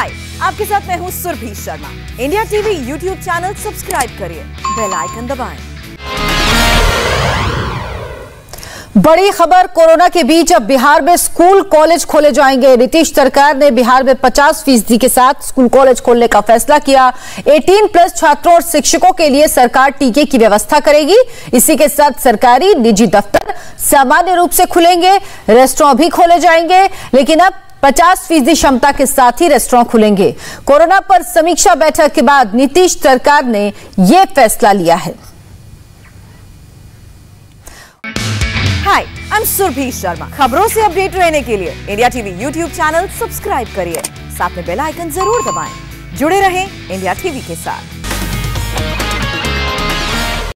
हाय, आपके साथ मैं हूँ Surbhi Sharma. India TV YouTube channel subscribe करिए, बेल आइकन दबाएं। बड़ी खबर, कोरोना के बीच अब बिहार में स्कूल कॉलेज खोले जाएंगे। नीतीश सरकार ने बिहार में 50% के साथ स्कूल कॉलेज खोलने का फैसला किया। 18+ छात्रों और शिक्षकों के लिए सरकार टीके की व्यवस्था करेगी। इसी के साथ सरकारी निजी दफ्तर सामान्य रूप से खुलेंगे, रेस्टोरेंट भी खोले जाएंगे, लेकिन अब 50% क्षमता के साथ ही रेस्टोरेंट खुलेंगे। कोरोना पर समीक्षा बैठक के बाद नीतीश सरकार ने यह फैसला लिया है। Hi, I am Surbhi Sharma. खबरों से अपडेट रहने के लिए India TV YouTube channel subscribe करिए, साथ में बेल आइकन जरूर दबाएं। जुड़े रहें इंडिया टीवी के साथ।